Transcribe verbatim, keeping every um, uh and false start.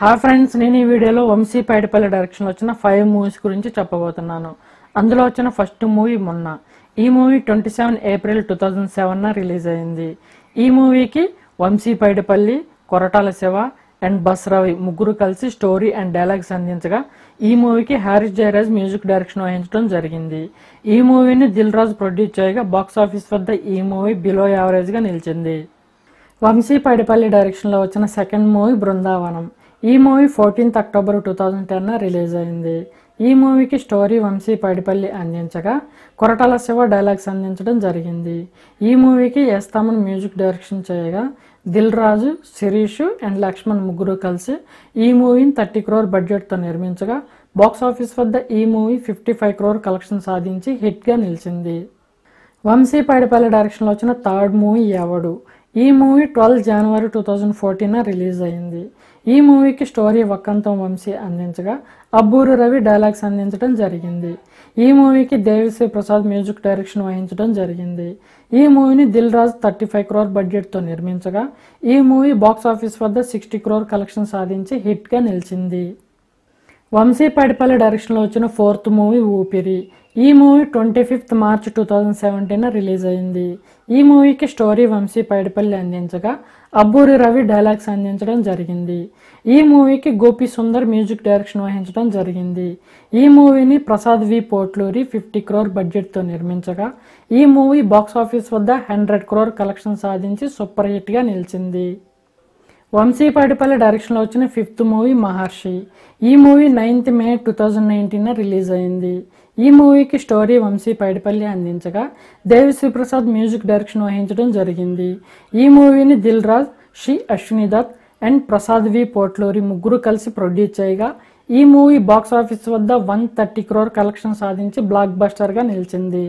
Hi friends, నేను ఈ వీడియోలో వంశీ పైడిపల్లి డైరెక్షన్ లో వచ్చిన ఫైవ్ మూవీస్ గురించి చెప్పబోతున్నాను. అందులో వచ్చిన ఫస్ట్ మూవీ మొన్న. ఈ movie twenty seven April two thousand seven న రిలీజ్ అయింది. ఈ మూవీకి వంశీ పైడిపల్లి, కొరటాల శివ అండ్ బస్ రవి ముగ్గురు కలిసి స్టోరీ అండ్ డైలాగ్స్ అందించగా ఈ మూవీకి హారిష్ జయరాజ్ మ్యూజిక్ డైరెక్షన్ వహించడం జరిగింది. ఈ మూవీని దిల్రాజ్ ప్రొడ్యూస్ చేయగా బాక్స్ ఆఫీస్ వద్ద ఈ మూవీ బిలో యావరేజ్ గా నిలిచింది. వంశీ పైడిపల్లి డైరెక్షన్ లో వచ్చిన సెకండ్ మూవీ బృందావనం. ఈ movie fourteenth October two thousand ten release అయింది. ఈ మూవీకి స్టోరీ వంశీ పైడిపల్లి అందించగా కొరటాల శివ డైలాగ్స్ అందించడం జరిగింది. ఈ మూవీకి ఎస్ తమన్ మ్యూజిక్ డైరెక్షన్ చేయగా దిల్రాజు, శిరీష్ అండ్ లక్ష్మణ్ ముగ్గురు కలిసి ఈ మూవీని థర్టీ క్రోర్ బడ్జెట్తో నిర్మించగా బాక్స్ ఆఫీస్ వద్ద ఈ movie fifty five crore collection సాధించి హిట్గా నిలిచింది. వంశీ పైడిపల్లి డైరెక్షన్లో వచ్చిన థర్డ్ మూవీ ఎవడు. ఈ మూవీ ట్వెల్వ్ జనవరి టూ థౌజండ్ ఫోర్టీన్ రిలీజ్ అయింది. ఈ మూవీకి స్టోరీ వక్కంతం వంశీ అందించగా అబ్బూరు రవి డైలాగ్స్ అందించడం జరిగింది. ఈ మూవీకి దేవి శ్రీ ప్రసాద్ మ్యూజిక్ డైరెక్షన్ వహించడం జరిగింది. ఈ మూవీని దిల్ రాజ్ థర్టీ ఫైవ్ క్రోర్ బడ్జెట్తో నిర్మించగా ఈ మూవీ బాక్స్ ఆఫీస్ వద్ద సిక్స్టీ క్రోర్ కలెక్షన్ సాధించి హిట్గా నిలిచింది. వంశీ పైడిపల్లి డైరెక్షన్లో వచ్చిన ఫోర్త్ మూవీ ఊపిరి. ఈ movie twenty fifth March two thousand seventeen release అయింది. ఈ మూవీకి స్టోరీ వంశీ పైడిపల్లి అందించగా అబ్బూరి రవి డైలాగ్స్ అందించడం జరిగింది. ఈ మూవీకి గోపి సుందర్ మ్యూజిక్ డైరెక్షన్ వహించడం జరిగింది. ఈ మూవీని ప్రసాద్ వి పోట్లూరి ఫిఫ్టీ క్రోర్ బడ్జెట్తో నిర్మించగా ఈ మూవీ బాక్స్ ఆఫీస్ వద్ద హండ్రెడ్ క్రోర్ కలెక్షన్ సాధించి సూపర్ హిట్గా నిలిచింది. వంశీ పైడిపల్లి డైరెక్షన్లో వచ్చిన ఫిఫ్త్ మూవీ మహర్షి. ఈ movie ninth May two thousand nineteen release అయింది. ఈ మూవీకి స్టోరీ వంశీ పైడిపల్లి అందించగా దేవి శ్రీ ప్రసాద్ మ్యూజిక్ డైరెక్షన్ వహించడం జరిగింది. ఈ మూవీని దిల్రాజ్, షి, అశ్వినిదత్ అండ్ ప్రసాద్ వి పోట్లూరి ముగ్గురు కలిసి ప్రొడ్యూస్ చేయగా ఈ మూవీ బాక్స్ ఆఫీస్ వద్ద వన్ థర్టీ క్రోర్ కలెక్షన్ సాధించి బ్లాక్ బస్టర్గా నిలిచింది.